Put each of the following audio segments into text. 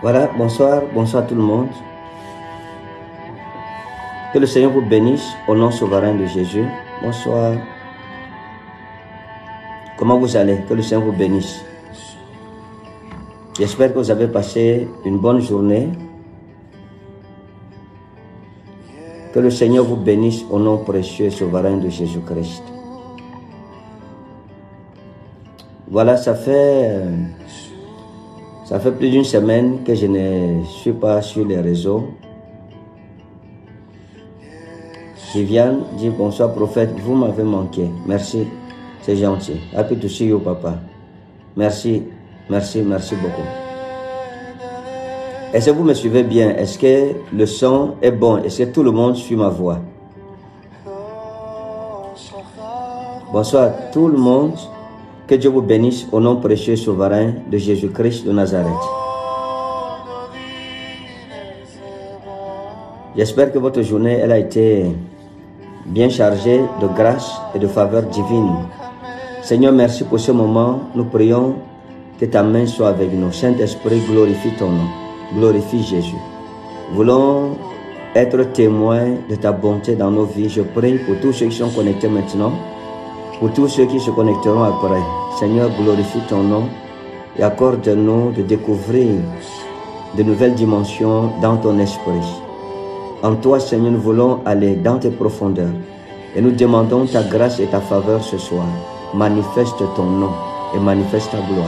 Voilà, bonsoir, bonsoir tout le monde. Que le Seigneur vous bénisse au nom souverain de Jésus. Bonsoir. Comment vous allez? Que le Seigneur vous bénisse. J'espère que vous avez passé une bonne journée. Que le Seigneur vous bénisse au nom précieux et souverain de Jésus-Christ. Voilà, ça fait plus d'une semaine que je ne suis pas sur les réseaux. Viviane dit bonsoir prophète, vous m'avez manqué. Merci, c'est gentil. Happy to see you, papa. Merci. Merci, merci beaucoup. Est-ce que vous me suivez bien? Est-ce que le son est bon? Est-ce que tout le monde suit ma voix? Bonsoir tout le monde. Que Dieu vous bénisse au nom précieux et souverain de Jésus-Christ de Nazareth. J'espère que votre journée, elle a été bien chargée de grâce et de faveur divine. Seigneur, merci pour ce moment. Nous prions que ta main soit avec nous. Saint-Esprit, glorifie ton nom. Glorifie Jésus. Voulons être témoins de ta bonté dans nos vies. Je prie pour tous ceux qui sont connectés maintenant, pour tous ceux qui se connecteront après. Seigneur, glorifie ton nom et accorde-nous de découvrir de nouvelles dimensions dans ton esprit. En toi, Seigneur, nous voulons aller dans tes profondeurs et nous demandons ta grâce et ta faveur ce soir. Manifeste ton nom et manifeste ta gloire.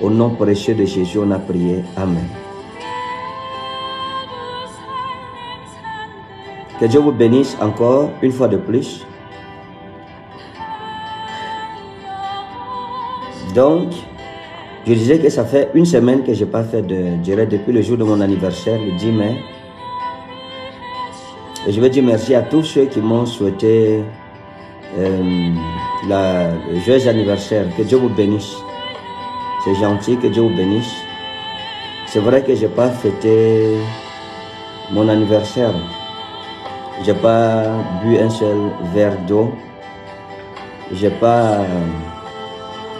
Au nom précieux de Jésus, on a prié. Amen. Que Dieu vous bénisse encore une fois de plus. Donc, je disais que ça fait une semaine que je n'ai pas fait de direct depuis le jour de mon anniversaire, le 10 mai. Et je veux dire merci à tous ceux qui m'ont souhaité le joyeux anniversaire. Que Dieu vous bénisse. C'est gentil, que Dieu vous bénisse. C'est vrai que je n'ai pas fêté mon anniversaire. Je n'ai pas bu un seul verre d'eau. Je n'ai pas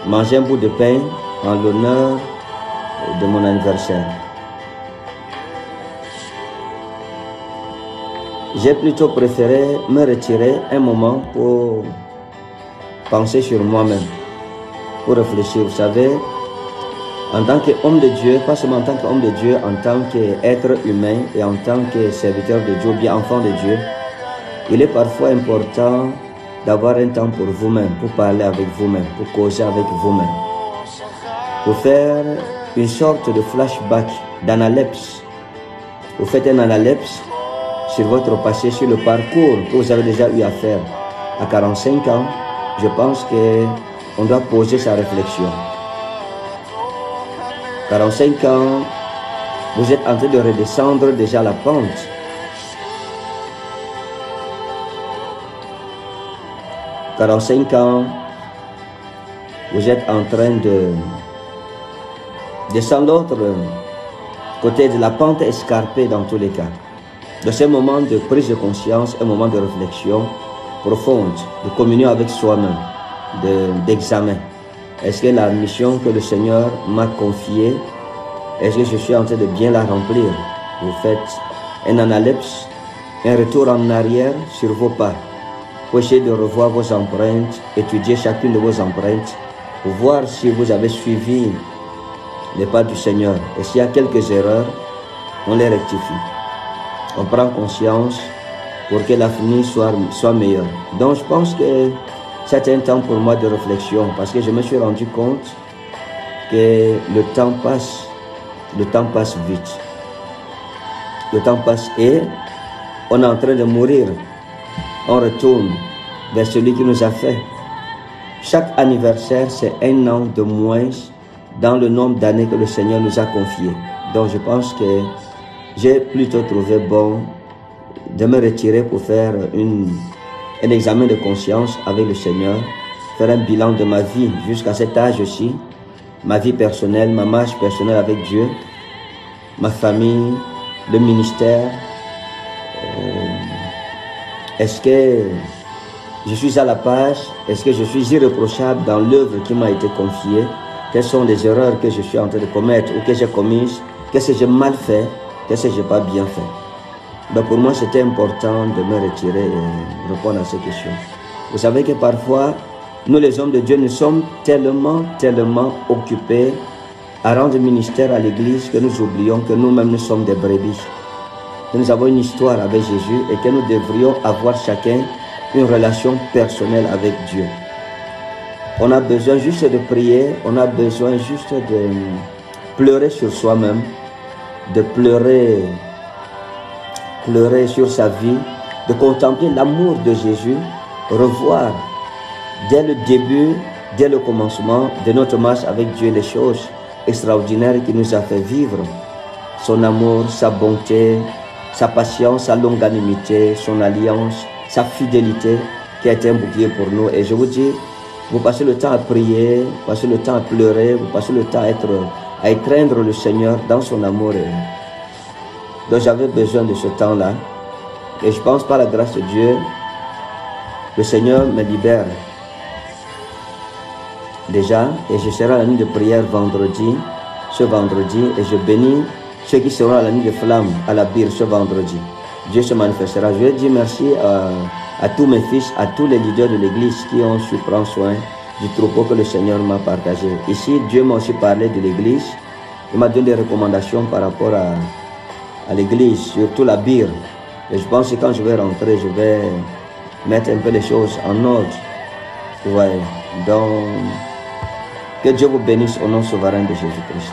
mangé un bout de pain en l'honneur de mon anniversaire. J'ai plutôt préféré me retirer un moment pour penser sur moi-même, pour réfléchir, vous savez. En tant qu'homme de Dieu, pas seulement en tant qu'homme de Dieu, en tant qu'être humain et en tant que serviteur de Dieu, bien enfant de Dieu, il est parfois important d'avoir un temps pour vous-même, pour parler avec vous-même, pour causer avec vous-même, pour faire une sorte de flashback, d'analepse. Vous faites un analepse sur votre passé, sur le parcours que vous avez déjà eu à faire. À 45 ans, je pense qu'on doit poser sa réflexion. 45 ans, vous êtes en train de redescendre déjà la pente. À 45 ans, vous êtes en train de descendre l'autre côté de la pente escarpée dans tous les cas. De ce moment de prise de conscience, un moment de réflexion profonde, de communion avec soi-même, d'examen. Est-ce que la mission que le Seigneur m'a confiée, est-ce que je suis en train de bien la remplir? Vous faites un analepse, un retour en arrière sur vos pas. Pour essayer de revoir vos empreintes, étudier chacune de vos empreintes, pour voir si vous avez suivi les pas du Seigneur. Et s'il y a quelques erreurs, on les rectifie. On prend conscience pour que l'avenir soit meilleur. Donc je pense que c'est un temps pour moi de réflexion parce que je me suis rendu compte que le temps passe vite. Le temps passe et on est en train de mourir. On retourne vers celui qui nous a fait. Chaque anniversaire, c'est un an de moins dans le nombre d'années que le Seigneur nous a confiées. Donc je pense que j'ai plutôt trouvé bon de me retirer pour faire un examen de conscience avec le Seigneur, faire un bilan de ma vie jusqu'à cet âge-ci, ma vie personnelle, ma marche personnelle avec Dieu, ma famille, le ministère. Est-ce que je suis à la page? Est-ce que je suis irréprochable dans l'œuvre qui m'a été confiée? Quelles sont les erreurs que je suis en train de commettre ou que j'ai commises? Qu'est-ce que j'ai mal fait? Qu'est-ce que j'ai pas bien fait? Donc pour moi, c'était important de me retirer et répondre à ces questions. Vous savez que parfois, nous les hommes de Dieu, nous sommes tellement occupés à rendre ministère à l'Église que nous oublions que nous-mêmes, nous sommes des brebis. Que nous avons une histoire avec Jésus et que nous devrions avoir chacun une relation personnelle avec Dieu. On a besoin juste de prier, on a besoin juste de pleurer sur soi-même, de pleurer sur sa vie, de contempler l'amour de Jésus, revoir dès le début, dès le commencement de notre marche avec Dieu les choses extraordinaires qu'il nous a fait vivre. Son amour, sa bonté, sa patience, sa longanimité, son alliance, sa fidélité qui a été un bouclier pour nous. Et je vous dis, vous passez le temps à prier, vous passez le temps à pleurer, vous passez le temps à craindre le Seigneur dans son amour. Donc j'avais besoin de ce temps-là. Et je pense par la grâce de Dieu, le Seigneur me libère déjà. Et je serai à la nuit de prière vendredi, ce vendredi. Et je bénis ceux qui seront à la nuit de flamme à la Bire ce vendredi. Dieu se manifestera. Je dis merci à tous mes fils, à tous les leaders de l'Église qui ont su prendre soin du troupeau que le Seigneur m'a partagé. Ici, Dieu m'a aussi parlé de l'Église. Il m'a donné des recommandations par rapport à l'Église, surtout la Bire. Et je pense que quand je vais rentrer, je vais mettre un peu les choses en ordre. Ouais. Donc, que Dieu vous bénisse au nom souverain de Jésus-Christ.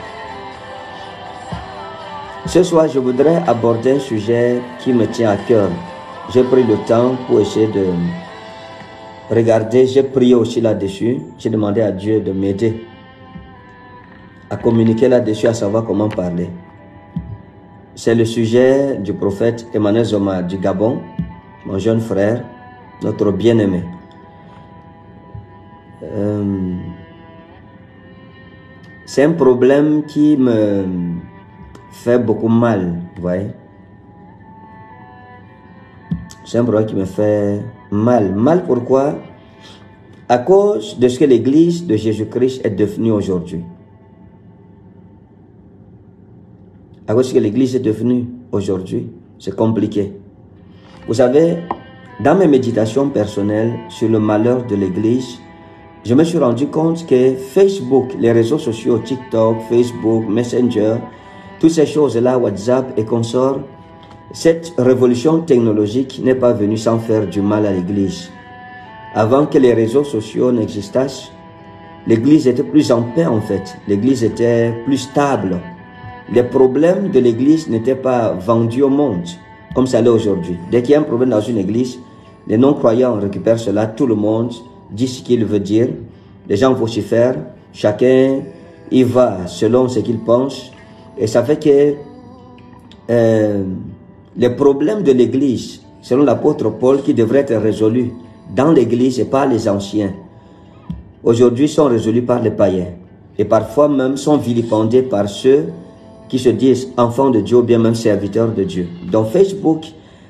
Ce soir, je voudrais aborder un sujet qui me tient à cœur. J'ai pris le temps pour essayer de regarder, j'ai prié aussi là-dessus, j'ai demandé à Dieu de m'aider à communiquer là-dessus, à savoir comment parler. C'est le sujet du prophète Emmanuel Dzoma du Gabon, mon jeune frère, notre bien-aimé. C'est un problème qui me fait beaucoup mal, vous voyez. C'est un problème qui me fait mal. Mal pourquoi? À cause de ce que l'Église de Jésus-Christ est devenue aujourd'hui. À cause de ce que l'Église est devenue aujourd'hui, c'est compliqué. Vous savez, dans mes méditations personnelles sur le malheur de l'Église, je me suis rendu compte que Facebook, les réseaux sociaux, TikTok, Facebook, Messenger, toutes ces choses-là, WhatsApp et consorts, cette révolution technologique n'est pas venue sans faire du mal à l'Église. Avant que les réseaux sociaux n'existassent, l'Église était plus en paix en fait. L'Église était plus stable. Les problèmes de l'Église n'étaient pas vendus au monde, comme ça l'est aujourd'hui. Dès qu'il y a un problème dans une Église, les non-croyants récupèrent cela, tout le monde dit ce qu'il veut dire. Les gens vocifèrent, chacun y va selon ce qu'il pense. Et ça fait que les problèmes de l'Église, selon l'apôtre Paul, qui devraient être résolus dans l'Église et par les anciens, aujourd'hui sont résolus par les païens. Et parfois même sont vilipendés par ceux qui se disent enfants de Dieu ou bien même serviteurs de Dieu. Donc Facebook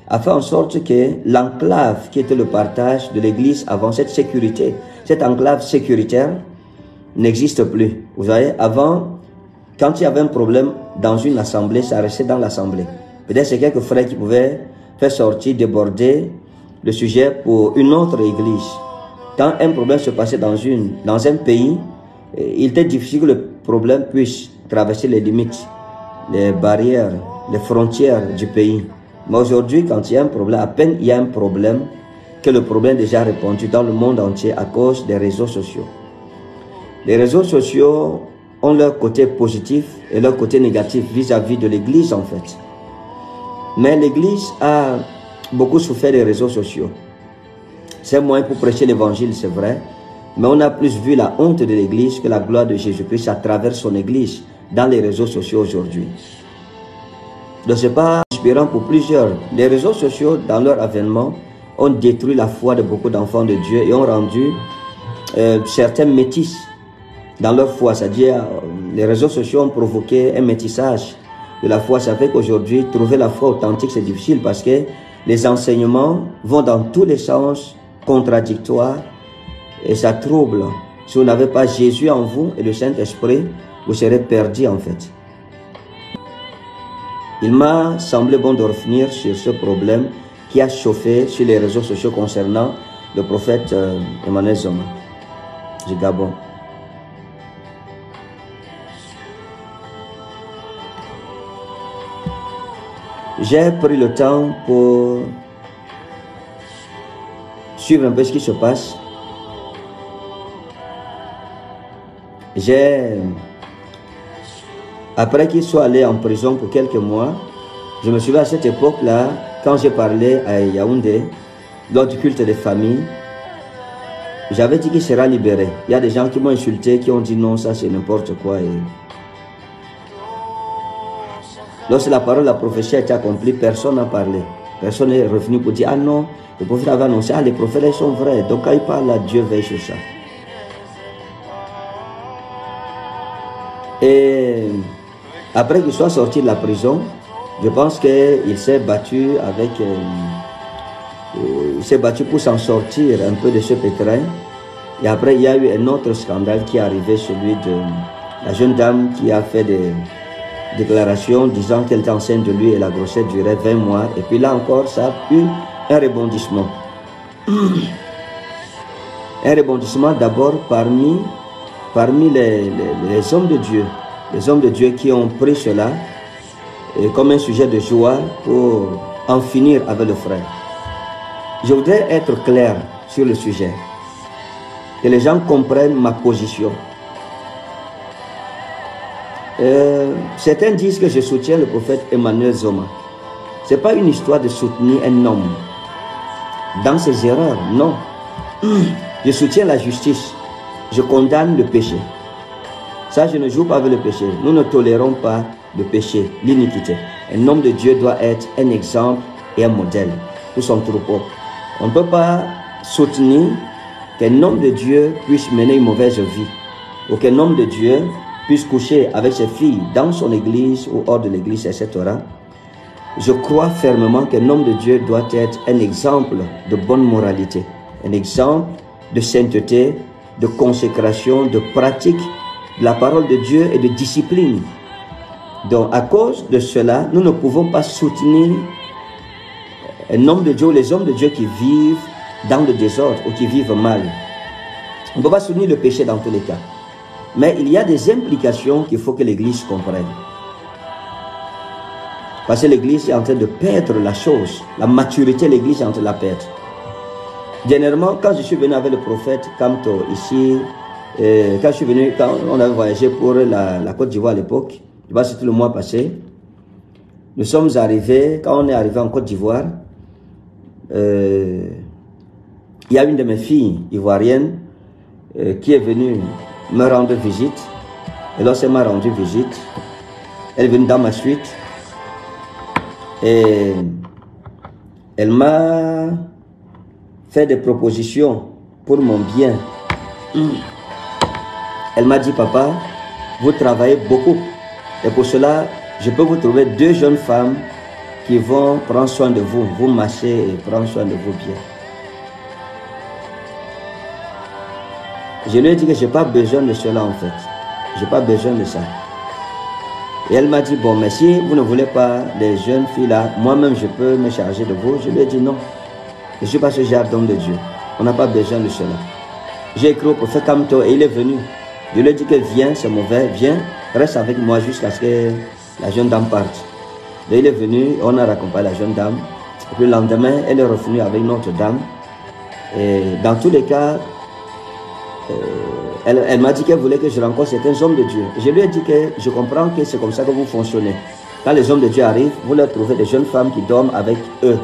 a fait en sorte que l'enclave qui était le partage de l'Église avant, cette sécurité, cette enclave sécuritaire, n'existe plus. Vous voyez, avant, quand il y avait un problème dans une assemblée, ça restait dans l'assemblée. Peut-être c'est quelques frères qui pouvaient faire sortir, déborder le sujet pour une autre église. Quand un problème se passait dans un pays, il était difficile que le problème puisse traverser les limites, les barrières, les frontières du pays. Mais aujourd'hui, quand il y a un problème, à peine il y a un problème, que le problème est déjà répandu dans le monde entier à cause des réseaux sociaux. Les réseaux sociaux ont leur côté positif et leur côté négatif vis-à-vis de l'église en fait. Mais l'Église a beaucoup souffert des réseaux sociaux. C'est moins pour prêcher l'Évangile, c'est vrai. Mais on a plus vu la honte de l'Église que la gloire de Jésus-Christ à travers son Église dans les réseaux sociaux aujourd'hui. Donc c'est pas inspirant pour plusieurs. Les réseaux sociaux, dans leur avènement, ont détruit la foi de beaucoup d'enfants de Dieu et ont rendu certains métis dans leur foi. C'est-à-dire, les réseaux sociaux ont provoqué un métissage de la foi. Savez qu'aujourd'hui, trouver la foi authentique, c'est difficile parce que les enseignements vont dans tous les sens contradictoires et ça trouble. Si vous n'avez pas Jésus en vous et le Saint-Esprit, vous serez perdu en fait. Il m'a semblé bon de revenir sur ce problème qui a chauffé sur les réseaux sociaux concernant le prophète Emmanuel Dzoma du Gabon. J'ai pris le temps pour suivre un peu ce qui se passe. Après qu'il soit allé en prison pour quelques mois, je me souviens à cette époque-là, quand j'ai parlé à Yaoundé, lors du culte des familles, j'avais dit qu'il sera libéré. Il y a des gens qui m'ont insulté, qui ont dit non, ça c'est n'importe quoi. Lorsque la parole de la prophétie a été accomplie, personne n'a parlé. Personne n'est revenu pour dire, ah non, le prophète avait annoncé, ah les prophètes ils sont vrais. Donc quand il parle là, Dieu veille sur ça. Et après qu'il soit sorti de la prison, je pense qu'il s'est battu avec... il s'est battu pour s'en sortir un peu de ce pétrin. Et après, il y a eu un autre scandale qui est arrivé, celui de la jeune dame qui a fait des déclarations disant qu'elle était enceinte de lui et la grossesse durait 20 mois. Et puis là encore, ça a eu un rebondissement. Un rebondissement d'abord parmi les hommes de Dieu. Les hommes de Dieu qui ont pris cela comme un sujet de joie pour en finir avec le frère. Je voudrais être clair sur le sujet. Que les gens comprennent ma position. Certains disent que je soutiens le prophète Emmanuel Dzoma. Ce n'est pas une histoire de soutenir un homme dans ses erreurs, non. Je soutiens la justice. Je condamne le péché. Ça, je ne joue pas avec le péché. Nous ne tolérons pas le péché, l'iniquité. Un homme de Dieu doit être un exemple et un modèle pour son troupeau. On ne peut pas soutenir qu'un homme de Dieu puisse mener une mauvaise vie ou qu'un homme de Dieu puisse coucher avec ses filles dans son église ou hors de l'église, etc. Je crois fermement qu'un homme de Dieu doit être un exemple de bonne moralité, un exemple de sainteté, de consécration, de pratique de la parole de Dieu et de discipline. Donc, à cause de cela, nous ne pouvons pas soutenir un homme de Dieu ou les hommes de Dieu qui vivent dans le désordre ou qui vivent mal. On ne peut pas soutenir le péché dans tous les cas. Mais il y a des implications qu'il faut que l'Église comprenne. Parce que l'Église est en train de perdre la chose. La maturité de l'Église est en train de la perdre. Dernièrement, quand je suis venu avec le prophète Kamto ici, quand on avait voyagé pour la Côte d'Ivoire à l'époque, je pense que c'était le mois passé, nous sommes arrivés, quand on est arrivé en Côte d'Ivoire, il y a une de mes filles ivoiriennes qui est venue me rendre visite. Et lorsqu'elle m'a rendu visite, elle est venue dans ma suite et elle m'a fait des propositions pour mon bien. Elle m'a dit, papa, vous travaillez beaucoup et pour cela, je peux vous trouver deux jeunes femmes qui vont prendre soin de vous, vous masser et prendre soin de vos biens. Je lui ai dit que je n'ai pas besoin de cela en fait. Je n'ai pas besoin de ça. Et elle m'a dit, bon, mais si vous ne voulez pas les jeunes filles là, moi-même je peux me charger de vous. Je lui ai dit non. Je ne suis pas ce genre d'homme de Dieu. On n'a pas besoin de cela. J'ai écrit au prophète Kamto et il est venu. Je lui ai dit que viens, c'est mauvais, viens, reste avec moi jusqu'à ce que la jeune dame parte. Et il est venu, on a raccompagné la jeune dame. Et puis le lendemain, elle est revenue avec notre dame. Et dans tous les cas, elle m'a dit qu'elle voulait que je rencontre certains hommes de Dieu. Je lui ai dit que je comprends que c'est comme ça que vous fonctionnez. Quand les hommes de Dieu arrivent, vous leur trouvez des jeunes femmes qui dorment avec eux.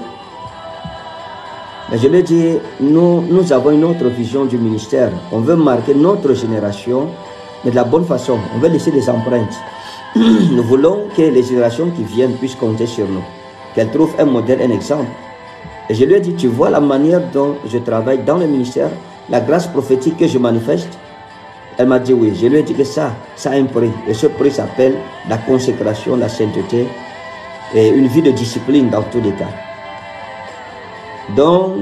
Mais je lui ai dit, nous avons une autre vision du ministère. On veut marquer notre génération, mais de la bonne façon. On veut laisser des empreintes. Nous voulons que les générations qui viennent puissent compter sur nous, qu'elles trouvent un modèle, un exemple. Et je lui ai dit, tu vois la manière dont je travaille dans le ministère, la grâce prophétique que je manifeste. Elle m'a dit oui. Je lui ai dit que ça a un prix. Et ce prix s'appelle la consécration, la sainteté et une vie de discipline dans tous les cas. Donc,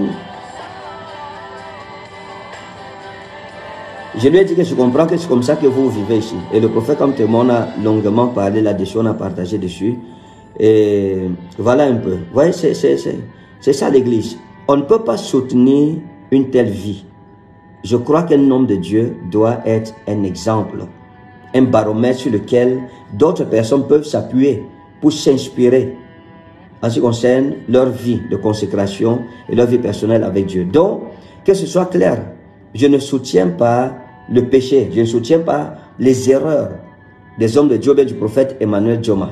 je lui ai dit que je comprends que c'est comme ça que vous vivez ici. Et le prophète comme témoin a longuement parlé là-dessus, on a partagé dessus. Et voilà un peu. Vous voyez, c'est ça l'église. On ne peut pas soutenir une telle vie. Je crois qu'un homme de Dieu doit être un exemple, un baromètre sur lequel d'autres personnes peuvent s'appuyer pour s'inspirer en ce qui concerne leur vie de consécration et leur vie personnelle avec Dieu. Donc, que ce soit clair, je ne soutiens pas le péché, je ne soutiens pas les erreurs des hommes de Dieu et du prophète Emmanuel Dzoma.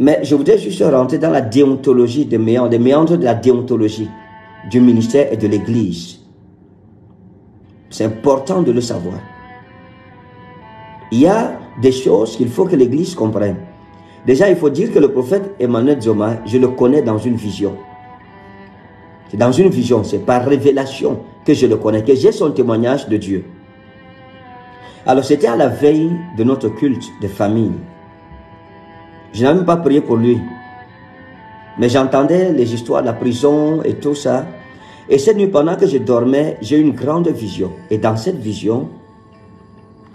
Mais je voudrais juste rentrer dans la déontologie des méandres, de la déontologie du ministère et de l'église. C'est important de le savoir. Il y a des choses qu'il faut que l'église comprenne. Déjà, il faut dire que le prophète Emmanuel Dzoma, je le connais dans une vision. C'est dans une vision, c'est par révélation que je le connais, que j'ai son témoignage de Dieu. Alors, c'était à la veille de notre culte de famille. Je n'avais même pas prié pour lui. Mais j'entendais les histoires de la prison et tout ça. Et cette nuit, pendant que je dormais, j'ai eu une grande vision. Et dans cette vision,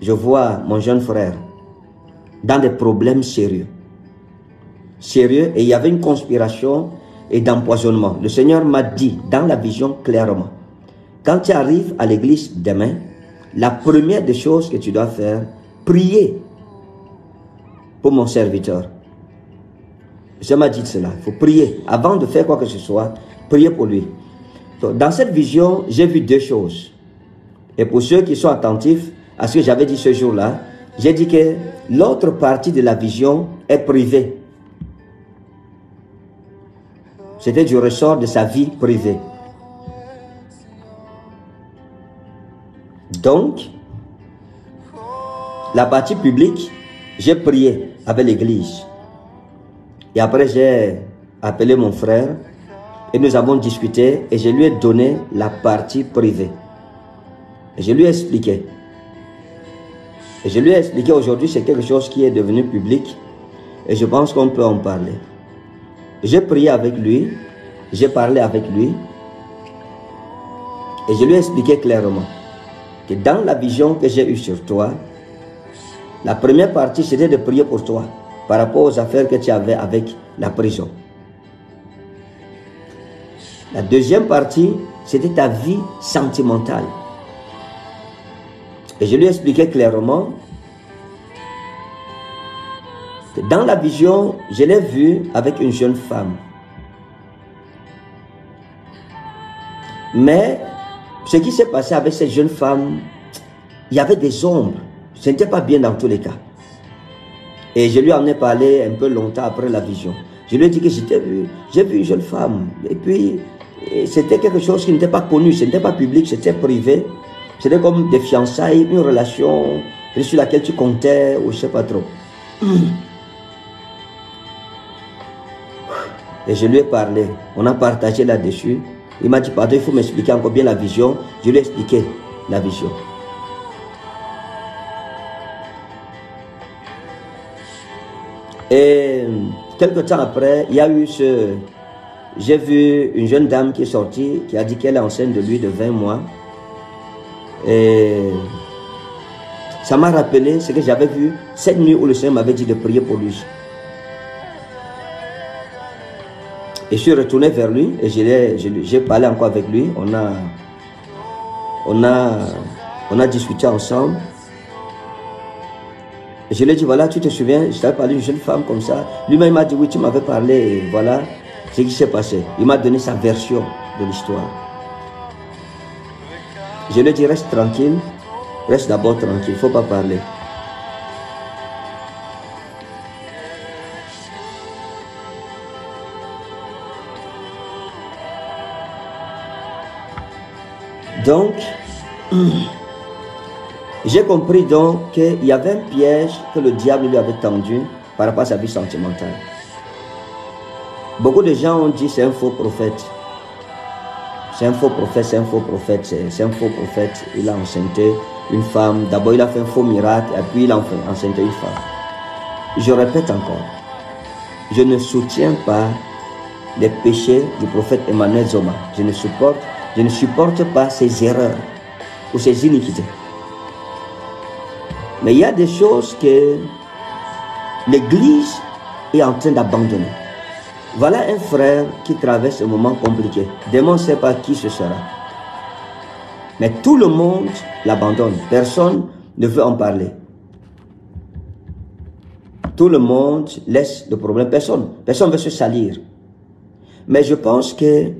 je vois mon jeune frère dans des problèmes sérieux. Et il y avait une conspiration et d'empoisonnement. Le Seigneur m'a dit dans la vision clairement, quand tu arrives à l'église demain, la première des choses que tu dois faire, prier pour mon serviteur. Je m'a dit cela, il faut prier. Avant de faire quoi que ce soit, prier pour lui. Dans cette vision, j'ai vu deux choses. Et pour ceux qui sont attentifs à ce que j'avais dit ce jour-là, j'ai dit que l'autre partie de la vision est privée. C'était du ressort de sa vie privée. Donc, la partie publique, j'ai prié avec l'église. Et après, j'ai appelé mon frère. Et nous avons discuté et je lui ai donné la partie privée. Et je lui ai expliqué. Et je lui ai expliqué aujourd'hui, c'est quelque chose qui est devenu public. Et je pense qu'on peut en parler. J'ai prié avec lui. J'ai parlé avec lui. Et je lui ai expliqué clairement que dans la vision que j'ai eue sur toi, la première partie, c'était de prier pour toi par rapport aux affaires que tu avais avec la prison. La deuxième partie, c'était ta vie sentimentale. Et je lui expliquais clairement que dans la vision, je l'ai vue avec une jeune femme. Mais ce qui s'est passé avec cette jeune femme, il y avait des ombres. Ce n'était pas bien dans tous les cas. Et je lui en ai parlé un peu longtemps après la vision. Je lui ai dit que j'ai vu une jeune femme. Et puis, c'était quelque chose qui n'était pas connu, ce n'était pas public, c'était privé. C'était comme des fiançailles, une relation sur laquelle tu comptais, ou je ne sais pas trop. Et je lui ai parlé, on a partagé là-dessus. Il m'a dit, pardon, il faut m'expliquer encore bien la vision. Je lui ai expliqué la vision. Et quelque temps après, il y a eu ce... J'ai vu une jeune dame qui est sortie, qui a dit qu'elle est enceinte de lui de 20 mois. Et ça m'a rappelé ce que j'avais vu cette nuit où le Seigneur m'avait dit de prier pour lui. Et je suis retourné vers lui et j'ai parlé encore avec lui. On a discuté ensemble. Et je lui ai dit, voilà, tu te souviens, je t'avais parlé d'une jeune femme comme ça. Lui-même m'a dit, oui, tu m'avais parlé et voilà. Ce qui s'est passé, il m'a donné sa version de l'histoire. Je lui ai dit, reste tranquille, reste d'abord tranquille, il ne faut pas parler. Donc, j'ai compris donc qu'il y avait un piège que le diable lui avait tendu par rapport à sa vie sentimentale. Beaucoup de gens ont dit c'est un faux prophète. C'est un faux prophète, c'est un faux prophète, c'est un faux prophète. Il a enceinté, une femme. D'abord, il a fait un faux miracle et puis il a enceinte une femme. Je répète encore, je ne soutiens pas les péchés du prophète Emmanuel Dzoma. Je ne supporte pas ses erreurs ou ses iniquités. Mais il y a des choses que l'Église est en train d'abandonner. Voilà un frère qui traverse un moment compliqué. Demain, on ne sait pas qui ce sera. Mais tout le monde l'abandonne. Personne ne veut en parler. Tout le monde laisse le problème. Personne ne veut se salir. Mais je pense qu'il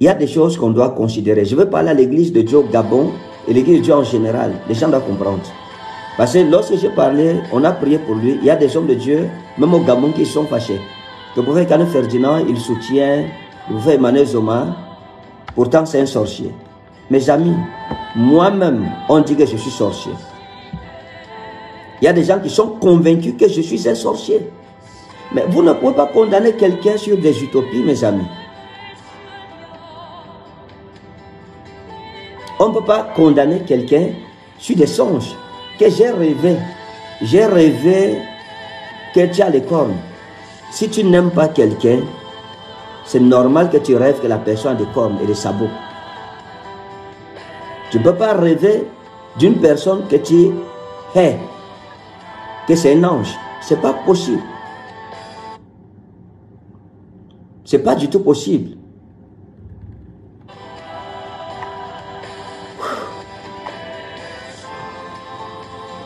y a des choses qu'on doit considérer. Je veux parler à l'église de Dieu au Gabon et l'église de Dieu en général. Les gens doivent comprendre. Parce que lorsque j'ai parlé, on a prié pour lui. Il y a des hommes de Dieu, même au Gabon, qui sont fâchés. Le prophète Ekane Ferdinand, il soutient le prophète Emmanuel Dzoma. Pourtant, c'est un sorcier. Mes amis, moi-même, on dit que je suis sorcier. Il y a des gens qui sont convaincus que je suis un sorcier. Mais vous ne pouvez pas condamner quelqu'un sur des utopies, mes amis. On ne peut pas condamner quelqu'un sur des songes que j'ai rêvé. J'ai rêvé que tu as les cornes. Si tu n'aimes pas quelqu'un, c'est normal que tu rêves que la personne a des cornes et des sabots. Tu ne peux pas rêver d'une personne que tu hais, que c'est un ange. Ce n'est pas possible. Ce n'est pas du tout possible.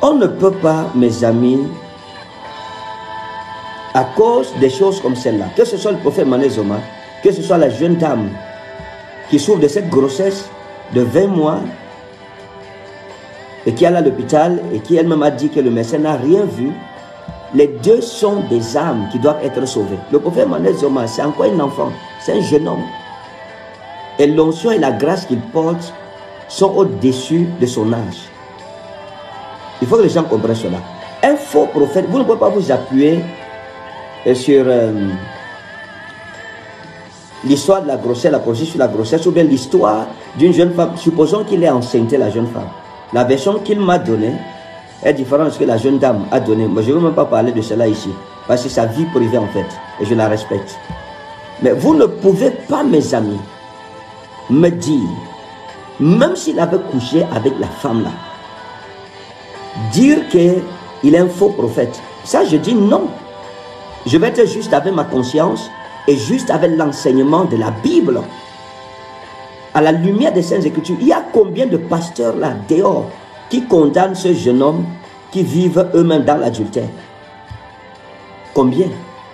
On ne peut pas, mes amis, à cause des choses comme celle-là, que ce soit le prophète Emmanuel Dzoma, que ce soit la jeune dame qui souffre de cette grossesse de 20 mois et qui est à l'hôpital et qui elle-même a dit que le médecin n'a rien vu, les deux sont des âmes qui doivent être sauvées. Le prophète Emmanuel Dzoma, c'est encore un enfant, c'est un jeune homme. Et l'onction et la grâce qu'il porte sont au-dessus de son âge. Il faut que les gens comprennent cela. Un faux prophète, vous ne pouvez pas vous appuyer sur l'histoire de la grossesse ou bien l'histoire d'une jeune femme. Supposons qu'il ait enceinte la jeune femme. La version qu'il m'a donnée est différente de ce que la jeune dame a donnée. Moi, je ne veux même pas parler de cela ici, parce que c'est sa vie privée en fait, et je la respecte. Mais vous ne pouvez pas, mes amis, me dire, même s'il avait couché avec la femme là, dire qu'il est un faux prophète. Ça, je dis non. Je vais être juste avec ma conscience et juste avec l'enseignement de la Bible. À la lumière des Saintes Écritures, il y a combien de pasteurs là dehors qui condamnent ce jeune homme qui vivent eux-mêmes dans l'adultère? Combien?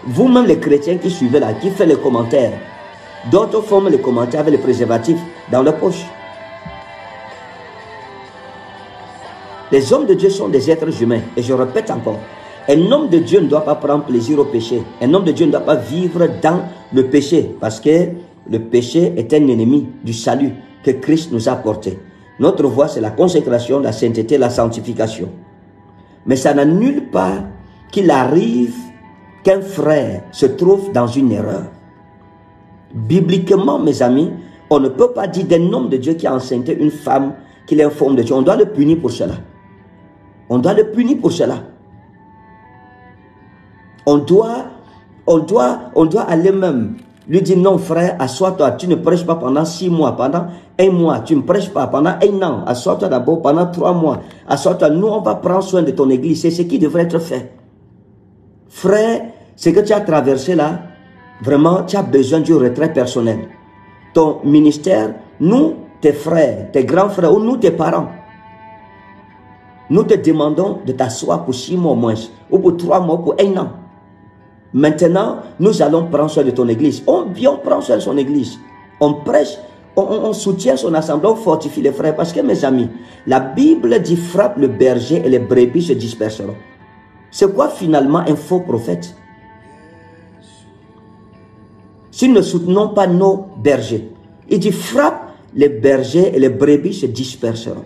Vous-même les chrétiens qui suivez là, qui faites les commentaires. D'autres font les commentaires avec les préservatifs dans leur poche. Les hommes de Dieu sont des êtres humains. Et je répète encore, un homme de Dieu ne doit pas prendre plaisir au péché. Un homme de Dieu ne doit pas vivre dans le péché. Parce que le péché est un ennemi du salut que Christ nous a apporté. Notre voie, c'est la consécration, la sainteté, la sanctification. Mais ça n'annule pas qu'il arrive qu'un frère se trouve dans une erreur. Bibliquement, mes amis, on ne peut pas dire d'un homme de Dieu qui a enceinté une femme qu'il est un faux homme de Dieu. On doit le punir pour cela. On doit le punir pour cela. On doit aller même lui dire non frère, assois-toi, tu ne prêches pas pendant 6 mois, pendant 1 mois, tu ne prêches pas pendant 1 an, assois-toi d'abord pendant 3 mois, assois-toi, nous on va prendre soin de ton église, c'est ce qui devrait être fait. Frère, ce que tu as traversé là, vraiment tu as besoin du retrait personnel. Ton ministère, nous, tes frères, tes grands frères ou nous, tes parents, nous te demandons de t'asseoir pour 6 mois au moins, ou pour 3 mois, pour 1 an. Maintenant, nous allons prendre soin de ton église. On prend soin de son église. On prêche, on soutient son assemblée, on fortifie les frères. Parce que mes amis, la Bible dit frappe le berger et les brebis se disperseront. C'est quoi finalement un faux prophète? Si nous ne soutenons pas nos bergers, il dit frappe les bergers et les brebis se disperseront.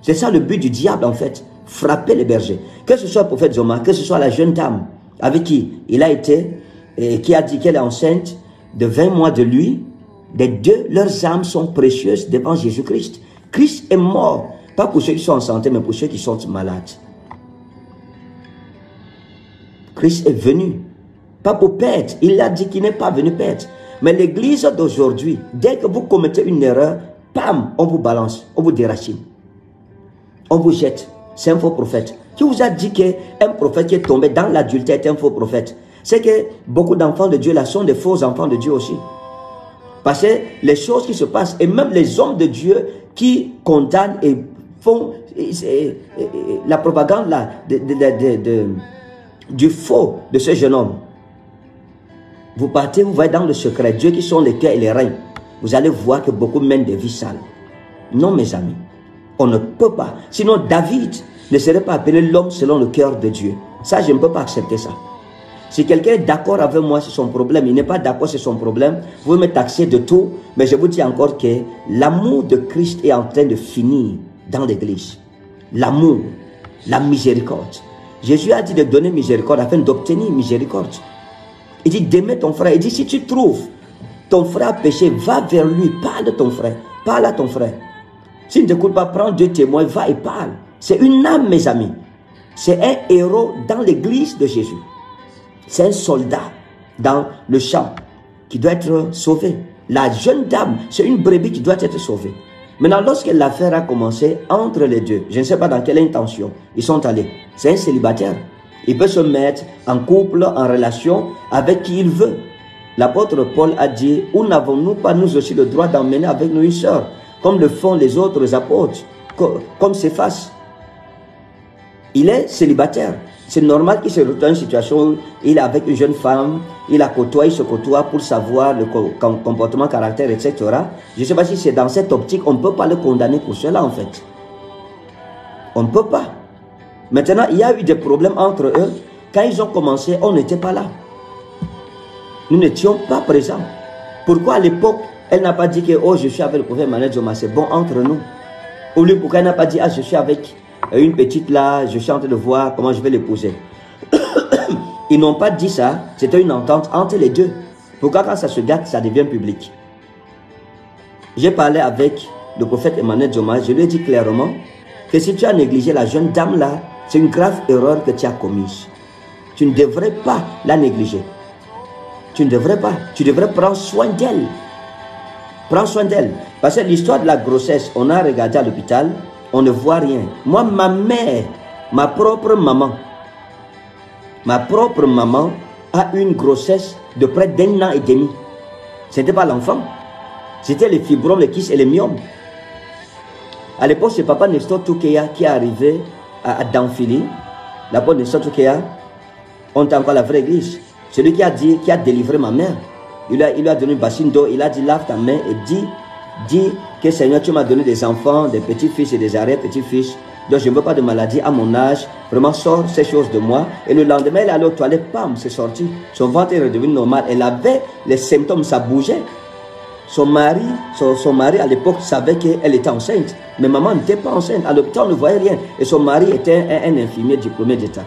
C'est ça le but du diable en fait, frapper les bergers. Que ce soit le prophète Dzoma, que ce soit la jeune dame avec qui il a été, et qui a dit qu'elle est enceinte de 20 mois de lui, les deux, leurs âmes sont précieuses devant Jésus-Christ. Christ est mort Pas pour ceux qui sont en santé, mais pour ceux qui sont malades. Christ est venu, pas pour perdre. Il a dit qu'il n'est pas venu perdre. Mais l'église d'aujourd'hui, dès que vous commettez une erreur, pam, on vous balance, on vous déracine. On vous jette. C'est un faux prophète. Qui vous a dit qu'un prophète qui est tombé dans l'adultère est un faux prophète? C'est que beaucoup d'enfants de Dieu là sont des faux enfants de Dieu aussi. Parce que les choses qui se passent, et même les hommes de Dieu qui condamnent et font la propagande là, du faux de ce jeune homme. Vous partez, vous voyez dans le secret, Dieu qui sont les cœurs et les reins. Vous allez voir que beaucoup mènent des vies sales. Non mes amis, on ne peut pas. Sinon David ne serait pas appelé l'homme selon le cœur de Dieu. Ça, je ne peux pas accepter ça. Si quelqu'un est d'accord avec moi, c'est son problème. Il n'est pas d'accord, c'est son problème. Vous me taxez de tout. Mais je vous dis encore que l'amour de Christ est en train de finir dans l'église. L'amour, la miséricorde. Jésus a dit de donner miséricorde afin d'obtenir miséricorde. Il dit d'aimer ton frère. Il dit si tu trouves ton frère péché, va vers lui, parle de ton frère. Parle à ton frère. S'il ne t'écoute pas, prends 2 témoins, va et parle. C'est une âme mes amis. C'est un héros dans l'église de Jésus. C'est un soldat dans le champ qui doit être sauvé. La jeune dame, c'est une brebis qui doit être sauvée. Maintenant, lorsque l'affaire a commencé entre les deux, je ne sais pas dans quelle intention ils sont allés. C'est un célibataire. Il peut se mettre en couple, en relation avec qui il veut. L'apôtre Paul a dit, où n'avons-nous pas nous aussi le droit d'emmener avec nous une sœur, comme le font les autres apôtres, comme Céphas. Il est célibataire. C'est normal qu'il se retrouve dans une situation où il est avec une jeune femme, il la côtoie, il se côtoie pour savoir le comportement, caractère, etc. Je ne sais pas si c'est dans cette optique, on ne peut pas le condamner pour cela en fait. On ne peut pas. Maintenant, il y a eu des problèmes entre eux. Quand ils ont commencé, on n'était pas là. Nous n'étions pas présents. Pourquoi à l'époque, elle n'a pas dit que oh, je suis avec le prophète Emmanuel Dzoma, c'est bon entre nous? Ou lui, pourquoi elle n'a pas dit ah, je suis avec une petite là, je suis en train de voir comment je vais l'épouser? Ils n'ont pas dit ça, c'était une entente entre les deux. Pourquoi quand ça se gâte, ça devient public? J'ai parlé avec le prophète Emmanuel Dzoma, je lui ai dit clairement que si tu as négligé la jeune dame là, c'est une grave erreur que tu as commise. Tu ne devrais pas la négliger. Tu ne devrais pas, tu devrais prendre soin d'elle. Prends soin d'elle. Parce que l'histoire de la grossesse, on a regardé à l'hôpital, on ne voit rien. Moi, ma mère, ma propre maman a une grossesse de près d'1 an et demi. Ce n'était pas l'enfant. C'était les fibromes, les kystes et les myomes. À l'époque, c'est papa Nestor Toukéa qui est arrivé à Danfili. La porte Nestor Toukéa, on est encore la vraie église. Celui qui a dit, qui a délivré ma mère, il lui a donné une bassine d'eau, il a dit lave ta main et dis que Seigneur, tu m'as donné des enfants, des petits-fils et des arrière-petits-fils. Donc je ne veux pas de maladie à mon âge. Vraiment, sors ces choses de moi. Et le lendemain, elle est allée aux toilettes, pam, c'est sorti. Son ventre est redevenu normal. Elle avait les symptômes, ça bougeait. Son mari à l'époque savait qu'elle était enceinte. Mais maman n'était pas enceinte. À l'hôpital, on ne voyait rien. Et son mari était un infirmier diplômé d'État.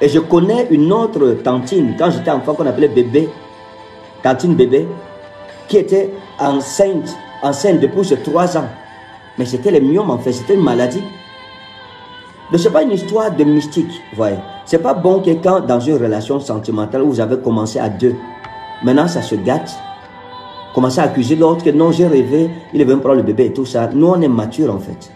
Et je connais une autre tantine, quand j'étais enfant, qu'on appelait bébé, tantine bébé, qui était enceinte depuis plus de 3 ans. Mais c'était les myomes en fait, c'était une maladie. Donc ce n'est pas une histoire de mystique, voyez. Ce n'est pas bon que quand dans une relation sentimentale où vous avez commencé à 2, maintenant ça se gâte, commencez à accuser l'autre que non j'ai rêvé, il est venu prendre le bébé et tout ça. Nous on est mature en fait.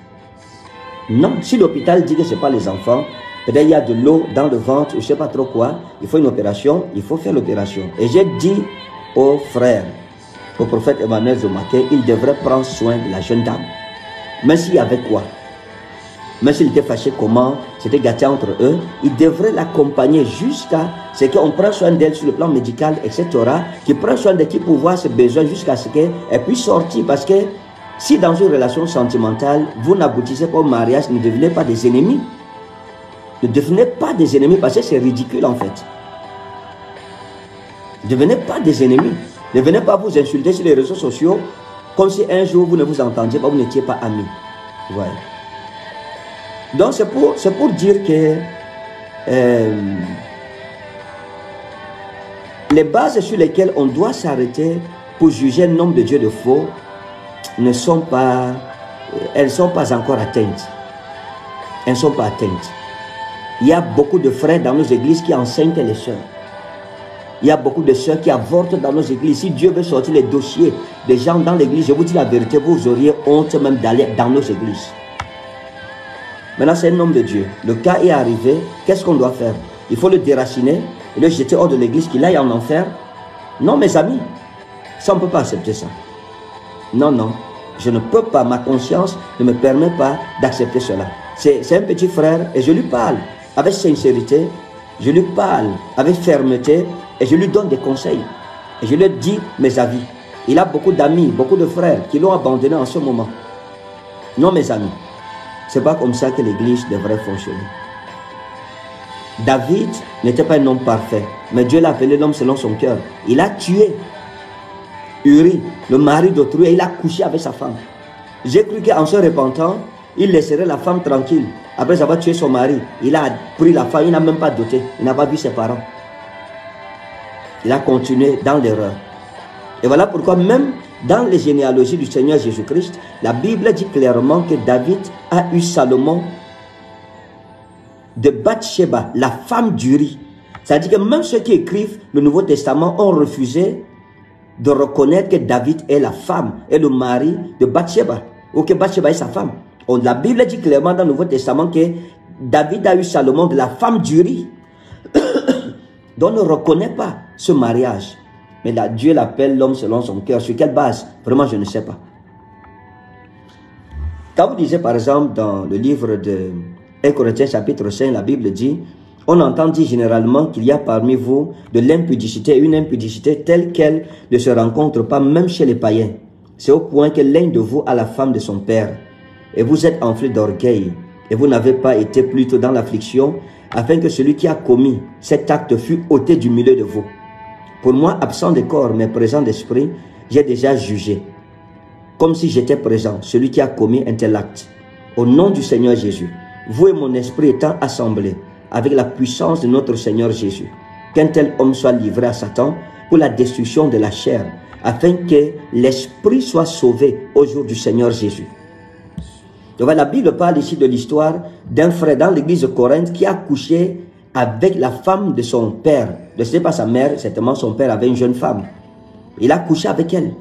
Non, si l'hôpital dit que ce n'est pas les enfants, peut-être il y a de l'eau dans le ventre, je ne sais pas trop quoi, il faut une opération, il faut faire l'opération. Et j'ai dit aux frères, au prophète Emmanuel Dzoma, il devrait prendre soin de la jeune dame. Même s'il y avait quoi, même s'il était fâché comment, c'était gâté entre eux, il devrait l'accompagner jusqu'à ce qu'on prenne soin d'elle sur le plan médical, etc. Qu'il prenne soin de qui pour voir ses besoins jusqu'à ce qu'elle puisse sortir. Parce que si dans une relation sentimentale, vous n'aboutissez pas au mariage, ne devenez pas des ennemis. Ne devenez pas des ennemis parce que c'est ridicule en fait. Ne devenez pas des ennemis. Ne venez pas vous insulter sur les réseaux sociaux comme si un jour vous ne vous entendiez pas, vous n'étiez pas amis. Voilà. Donc c'est pour dire que les bases sur lesquelles on doit s'arrêter pour juger un homme de Dieu de faux ne sont pas elles ne sont pas encore atteintes. Elles ne sont pas atteintes. Il y a beaucoup de frères dans nos églises qui enseignent les sœurs. Il y a beaucoup de sœurs qui avortent dans nos églises. Si Dieu veut sortir les dossiers des gens dans l'église, je vous dis la vérité, vous auriez honte même d'aller dans nos églises. Maintenant, c'est un homme de Dieu. Le cas est arrivé. Qu'est-ce qu'on doit faire? Il faut le déraciner et le jeter hors de l'église, qu'il aille en enfer? Non, mes amis, ça, on ne peut pas accepter ça. Non, non, je ne peux pas. Ma conscience ne me permet pas d'accepter cela. C'est un petit frère et je lui parle avec sincérité. Je lui parle avec fermeté et je lui donne des conseils. Et je lui dis mes avis. Il a beaucoup d'amis, beaucoup de frères qui l'ont abandonné en ce moment. Non, mes amis, c'est pas comme ça que l'église devrait fonctionner. David n'était pas un homme parfait, mais Dieu l'a appelé l'homme selon son cœur. Il a tué Uri, le mari d'autrui, et il a couché avec sa femme. J'ai cru qu'en se repentant, il laisserait la femme tranquille. Après avoir tué son mari, il a pris la femme, il n'a même pas doté, il n'a pas vu ses parents. Il a continué dans l'erreur. Et voilà pourquoi même dans les généalogies du Seigneur Jésus-Christ, la Bible dit clairement que David a eu Salomon de Bathsheba, la femme d'Uri. C'est-à-dire que même ceux qui écrivent le Nouveau Testament ont refusé de reconnaître que David est la femme, est le mari de Bathsheba, ou que Bathsheba est sa femme. La Bible dit clairement dans le Nouveau Testament que David a eu Salomon de la femme d'Uri. Donc on ne reconnaît pas ce mariage. Mais là, Dieu l'appelle l'homme selon son cœur. Sur quelle base? Vraiment, je ne sais pas. Quand vous lisez par exemple dans le livre de 1 Corinthiens chapitre 5, la Bible dit, on entend dire généralement qu'il y a parmi vous de l'impudicité, une impudicité telle qu'elle ne se rencontre pas même chez les païens. C'est au point que l'un de vous a la femme de son père. Et vous êtes enflé d'orgueil, et vous n'avez pas été plutôt dans l'affliction, afin que celui qui a commis cet acte fût ôté du milieu de vous. Pour moi, absent de corps, mais présent d'esprit, j'ai déjà jugé, comme si j'étais présent, celui qui a commis un tel acte. Au nom du Seigneur Jésus, vous et mon esprit étant assemblés, avec la puissance de notre Seigneur Jésus, qu'un tel homme soit livré à Satan pour la destruction de la chair, afin que l'esprit soit sauvé au jour du Seigneur Jésus. Donc la Bible parle ici de l'histoire d'un frère dans l'église de Corinthe qui a couché avec la femme de son père. Ce n'était pas sa mère, certainement son père avait une jeune femme. Il a couché avec elle.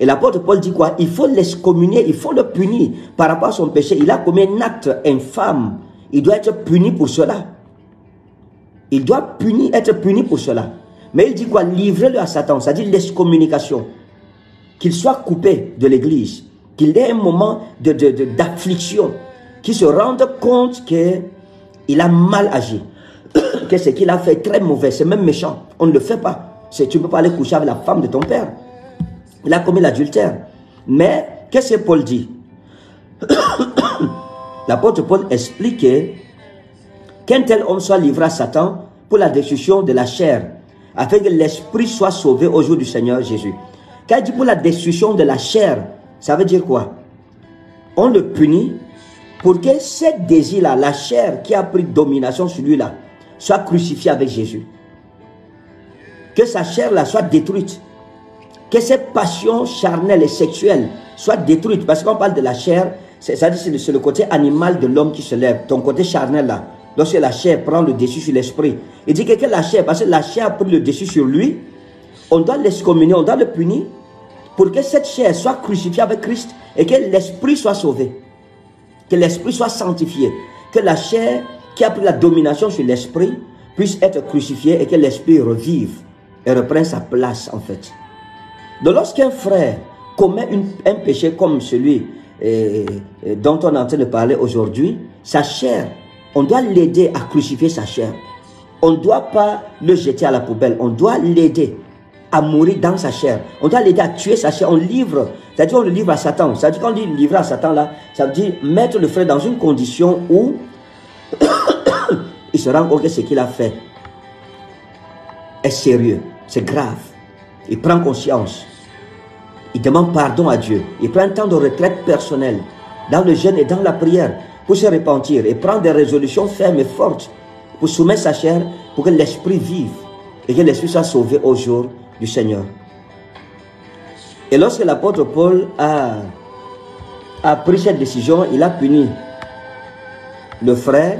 Et l'apôtre Paul dit quoi? Il faut l'excommunier, il faut le punir par rapport à son péché. Il a commis un acte infâme. Il doit être puni pour cela. Il doit être puni pour cela. Mais il dit quoi? Livrez-le à Satan, c'est-à-dire l'excommunication. Qu'il soit coupé de l'église. Qu'il ait un moment d'affliction, qu'il se rende compte qu'il a mal agi, que ce qu'il a fait est très mauvais, c'est même méchant, on ne le fait pas. Tu ne peux pas aller coucher avec la femme de ton père. Il a commis l'adultère. Mais qu'est-ce que Paul dit? L'apôtre Paul explique qu'un tel homme soit livré à Satan pour la destruction de la chair, afin que l'esprit soit sauvé au jour du Seigneur Jésus. Quand il dit pour la destruction de la chair, ça veut dire quoi? On le punit pour que ce désir-là, la chair qui a pris domination sur lui-là, soit crucifiée avec Jésus. Que sa chair-là soit détruite. Que ses passions charnelles et sexuelles soient détruites. Parce qu'on parle de la chair, c'est-à-dire c'est le côté animal de l'homme qui se lève. Ton côté charnel-là, lorsque la chair prend le dessus sur l'esprit. Il dit que la chair, parce que la chair a pris le dessus sur lui, on doit l'excommunier, on doit le punir, pour que cette chair soit crucifiée avec Christ et que l'esprit soit sauvé, que l'esprit soit sanctifié, que la chair qui a pris la domination sur l'esprit puisse être crucifiée et que l'esprit revive et reprenne sa place en fait. Donc lorsqu'un frère commet un péché comme celui dont on est en train de parler aujourd'hui, sa chair, on doit l'aider à crucifier sa chair. On ne doit pas le jeter à la poubelle, on doit l'aider à mourir dans sa chair. On doit l'aider à tuer sa chair. On livre, c'est-à-dire on le livre à Satan. C'est-à-dire qu'on dit livrer à Satan là, ça veut dire mettre le frère dans une condition où il se rend compte que ce qu'il a fait est sérieux, c'est grave. Il prend conscience. Il demande pardon à Dieu. Il prend un temps de retraite personnelle dans le jeûne et dans la prière pour se repentir et prendre des résolutions fermes et fortes pour soumettre sa chair pour que l'esprit vive et que l'esprit soit sauvé au jour du Seigneur. Et lorsque l'apôtre Paul a a pris cette décision, il a puni le frère.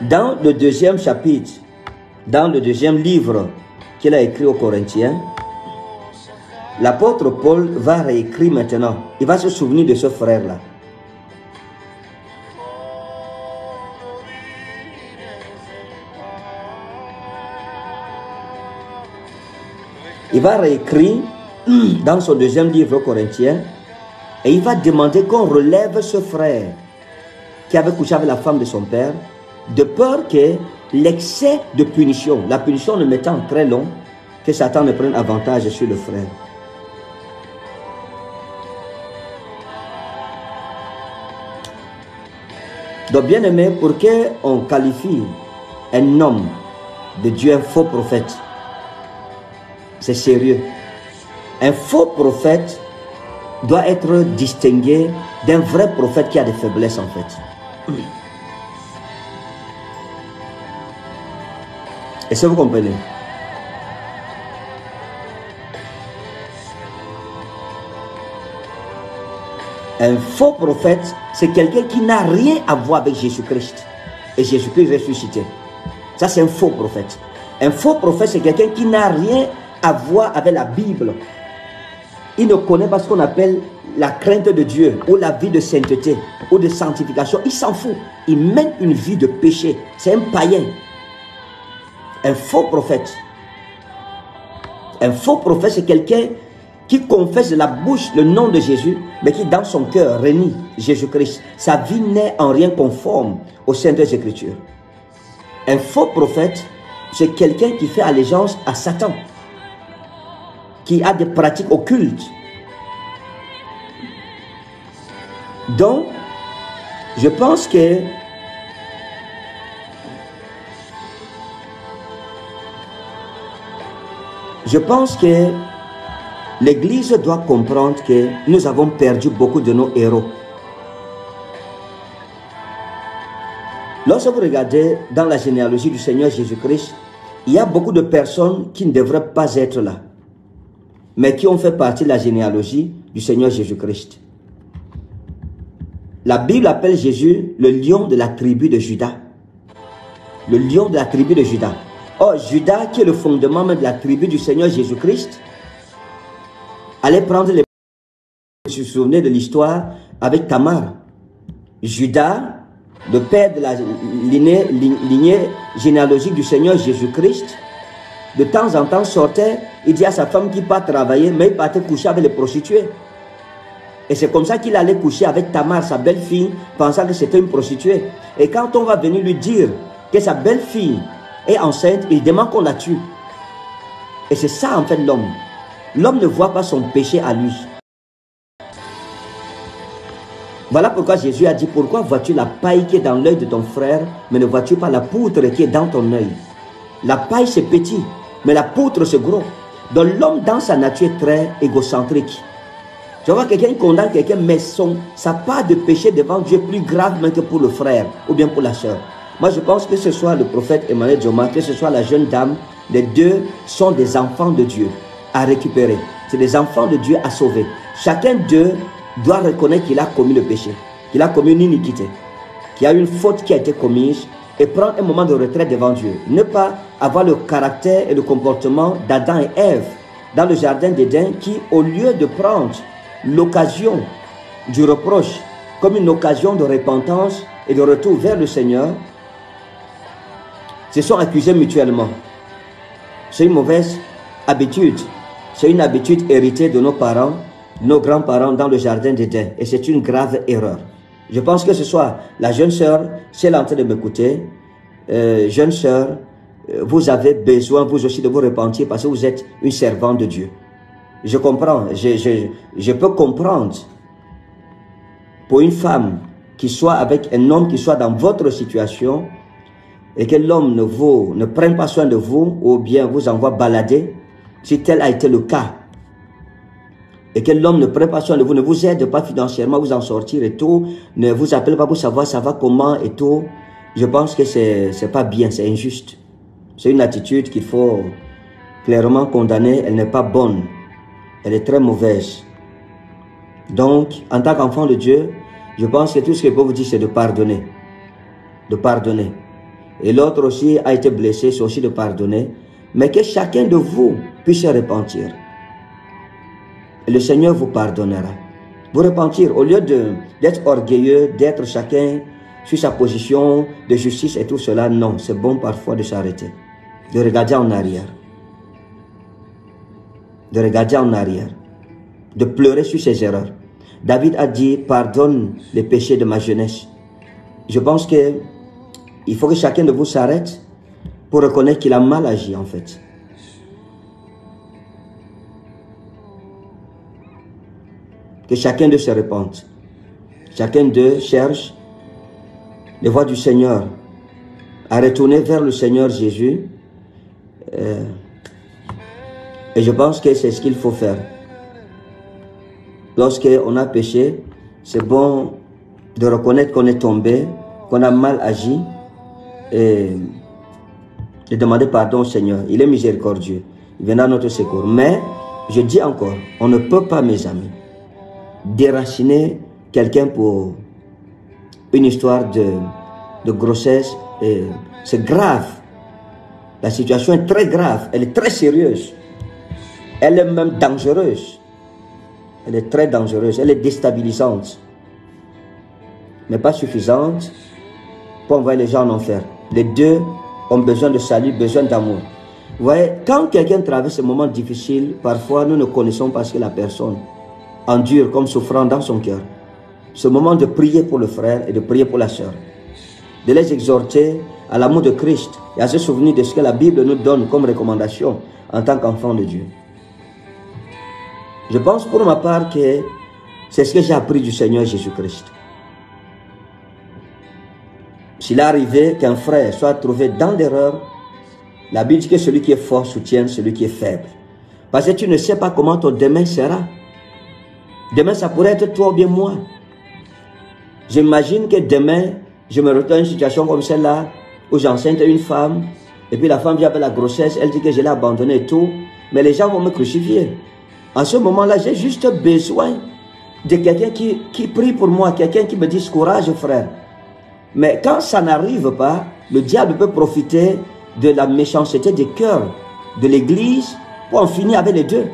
Dans le deuxième chapitre, dans le deuxième livre qu'il a écrit aux Corinthiens, l'apôtre Paul va réécrire maintenant. Il va se souvenir de ce frère-là. Il va réécrire dans son deuxième livre aux Corinthiens et il va demander qu'on relève ce frère qui avait couché avec la femme de son père, de peur que l'excès de punition, la punition ne mettant très long, que Satan ne prenne avantage sur le frère. Donc bien aimé, pour qu'on qualifie un homme de Dieu, un faux prophète, c'est sérieux. Un faux prophète doit être distingué d'un vrai prophète qui a des faiblesses en fait. Est-ce que vous comprenez? Un faux prophète, c'est quelqu'un qui n'a rien à voir avec Jésus-Christ et Jésus-Christ ressuscité. Ça, c'est un faux prophète. Un faux prophète, c'est quelqu'un qui n'a rien à voir avec la Bible. Il ne connaît pas ce qu'on appelle la crainte de Dieu ou la vie de sainteté ou de sanctification. Il s'en fout. Il mène une vie de péché. C'est un païen. Un faux prophète. Un faux prophète, c'est quelqu'un qui confesse de la bouche le nom de Jésus, mais qui dans son cœur renie Jésus-Christ. Sa vie n'est en rien conforme aux saintes écritures. Un faux prophète, c'est quelqu'un qui fait allégeance à Satan, qui a des pratiques occultes. Donc, je pense que l'Église doit comprendre que nous avons perdu beaucoup de nos héros. Lorsque vous regardez dans la généalogie du Seigneur Jésus-Christ, il y a beaucoup de personnes qui ne devraient pas être là, mais qui ont fait partie de la généalogie du Seigneur Jésus-Christ. La Bible appelle Jésus le lion de la tribu de Juda. Le lion de la tribu de Juda. Or, Juda, qui est le fondement même de la tribu du Seigneur Jésus-Christ, allez prendre les... Vous vous souvenez de l'histoire avec Tamar. Juda, le père de la lignée généalogique du Seigneur Jésus-Christ, de temps en temps sortait, il dit à sa femme qu'il part travailler, mais il partait coucher avec les prostituées. Et c'est comme ça qu'il allait coucher avec Tamar, sa belle-fille, pensant que c'était une prostituée. Et quand on va venir lui dire que sa belle-fille est enceinte, il demande qu'on la tue. Et c'est ça en fait l'homme. L'homme ne voit pas son péché à lui. Voilà pourquoi Jésus a dit, pourquoi vois-tu la paille qui est dans l'œil de ton frère, mais ne vois-tu pas la poutre qui est dans ton œil? La paille c'est petit, mais la poutre c'est gros. Donc l'homme dans sa nature est très égocentrique. Tu vois, quelqu'un condamne quelqu'un, mais sa part de péché devant Dieu est plus grave même que pour le frère ou bien pour la soeur. Moi je pense que ce soit le prophète Emmanuel Dzoma, que ce soit la jeune dame, les deux sont des enfants de Dieu à récupérer. C'est des enfants de Dieu à sauver. Chacun d'eux doit reconnaître qu'il a commis le péché, qu'il a commis une iniquité, qu'il y a une faute qui a été commise et prendre un moment de retrait devant Dieu. Ne pas avoir le caractère et le comportement d'Adam et Ève dans le jardin d'Éden qui, au lieu de prendre l'occasion du reproche comme une occasion de repentance et de retour vers le Seigneur, se sont accusés mutuellement. C'est une mauvaise habitude. C'est une habitude héritée de nos parents, nos grands-parents dans le jardin d'Éden. Et c'est une grave erreur. Je pense que ce soit la jeune sœur, si elle est en train de m'écouter, jeune sœur, vous avez besoin vous aussi de vous repentir parce que vous êtes une servante de Dieu. Je comprends, je peux comprendre pour une femme qui soit avec un homme qui soit dans votre situation et que l'homme ne prenne pas soin de vous ou bien vous envoie balader. Si tel a été le cas, et que l'homme ne prenne pas soin de vous, ne vous aide pas financièrement, vous en sortir et tout, ne vous appelle pas pour savoir ça va comment et tout, je pense que c'est pas bien, c'est injuste. C'est une attitude qu'il faut clairement condamner, elle n'est pas bonne. elle est très mauvaise. Donc, en tant qu'enfant de Dieu, je pense que tout ce que je peux vous dire, c'est de pardonner. De pardonner. Et l'autre aussi a été blessé, c'est aussi de pardonner. Mais que chacun de vous puisse se repentir. Et le Seigneur vous pardonnera. Vous repentir, au lieu d'être orgueilleux, d'être chacun sur sa position de justice et tout cela, non, c'est bon parfois de s'arrêter. De regarder en arrière. De regarder en arrière. De pleurer sur ses erreurs. David a dit, pardonne les péchés de ma jeunesse. Je pense que il faut que chacun de vous s'arrête pour reconnaître qu'il a mal agi en fait. Que chacun d'eux se repente. Chacun d'eux cherche les voies du Seigneur, à retourner vers le Seigneur Jésus. Et je pense que c'est ce qu'il faut faire. Lorsqu'on a péché, c'est bon de reconnaître qu'on est tombé, qu'on a mal agi et de demander pardon au Seigneur. Il est miséricordieux, il viendra à notre secours. Mais, je dis encore, on ne peut pas, mes amis, déraciner quelqu'un pour une histoire de grossesse. C'est grave. La situation est très grave, elle est très sérieuse. Elle est même dangereuse. Elle est très dangereuse, elle est déstabilisante. Mais pas suffisante pour envoyer les gens en enfer. Les deux ont besoin de salut, besoin d'amour. Vous voyez, quand quelqu'un traverse ce moment difficile, parfois nous ne connaissons pas ce que la personne endure comme souffrant dans son cœur. Ce moment de prier pour le frère et de prier pour la sœur. De les exhorter à l'amour de Christ et à se souvenir de ce que la Bible nous donne comme recommandation en tant qu'enfant de Dieu. Je pense pour ma part que c'est ce que j'ai appris du Seigneur Jésus-Christ. S'il est arrivé qu'un frère soit trouvé dans l'erreur, la Bible dit que celui qui est fort soutienne celui qui est faible. Parce que tu ne sais pas comment ton demain sera. Demain, ça pourrait être toi ou bien moi. J'imagine que demain, je me retrouve dans une situation comme celle-là, où j'enseigne une femme, et puis la femme vient avec la grossesse, elle dit que je l'ai abandonnée et tout, mais les gens vont me crucifier. En ce moment-là, j'ai juste besoin de quelqu'un qui prie pour moi, quelqu'un qui me dise « Courage, frère ». Mais quand ça n'arrive pas, le diable peut profiter de la méchanceté des cœurs de l'Église pour en finir avec les deux.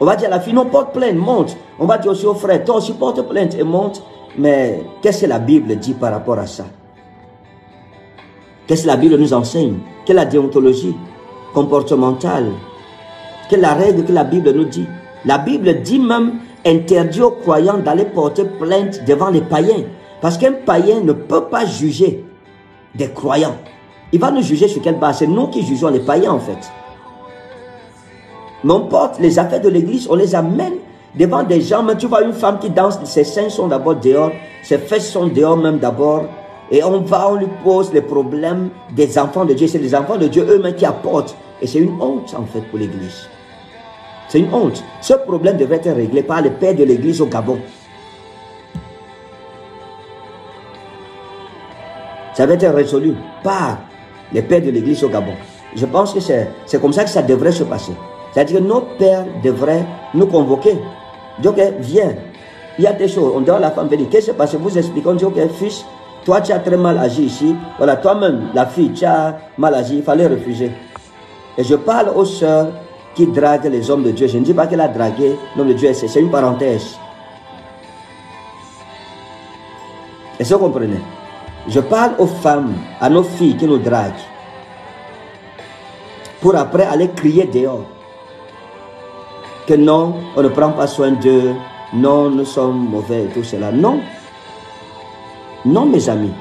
On va dire à la fille, non, porte plainte, monte. On va dire aussi au frère, toi aussi porte plainte et monte. Mais qu'est-ce que la Bible dit par rapport à ça? Qu'est-ce que la Bible nous enseigne? Quelle est la déontologie comportementale? Quelle est la règle que la Bible nous dit? La Bible dit même, interdit aux croyants d'aller porter plainte devant les païens. Parce qu'un païen ne peut pas juger des croyants. Il va nous juger sur quelle base? C'est nous qui jugeons les païens en fait. Mais on porte les affaires de l'église, on les amène devant des gens. Mais tu vois une femme qui danse, ses seins sont d'abord dehors, ses fesses sont dehors même d'abord. Et on lui pose les problèmes des enfants de Dieu. C'est les enfants de Dieu eux-mêmes qui apportent. Et c'est une honte en fait pour l'église. C'est une honte. Ce problème devrait être réglé par le père de l'église au Gabon. Ça va être résolu par les pères de l'église au Gabon. Je pense que c'est comme ça que ça devrait se passer. C'est-à-dire que nos pères devraient nous convoquer. Donc, viens, il y a des choses. On dit à la femme, qu'est-ce qui se passe? Vous expliquez, on dit, ok, fils, toi tu as très mal agi ici. Voilà, toi-même, la fille, tu as mal agi, il fallait refuser. Et je parle aux sœurs qui draguent les hommes de Dieu. Je ne dis pas qu'elle a dragué l'homme de Dieu, c'est une parenthèse. Est-ce que vous comprenez? Je parle aux femmes, à nos filles qui nous draguent, pour après aller crier dehors. Que non, on ne prend pas soin d'eux, non, nous sommes mauvais et tout cela. Non, non mes amis.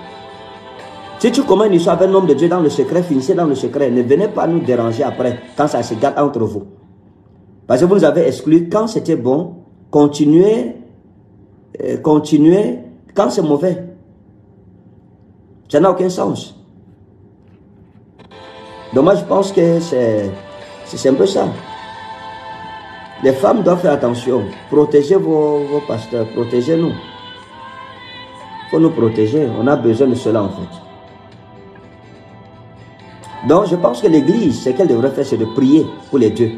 Si tu commences une histoire avec un homme de Dieu dans le secret, finissez dans le secret. Ne venez pas nous déranger après, quand ça se gâte entre vous. Parce que vous nous avez exclus, quand c'était bon, continuez, continuez, quand c'est mauvais. Ça n'a aucun sens. Donc moi je pense que c'est un peu ça. Les femmes doivent faire attention. Protégez vos pasteurs, protégez-nous. Il faut nous protéger, on a besoin de cela en fait. Donc je pense que l'église, ce qu'elle devrait faire, c'est de prier pour les deux.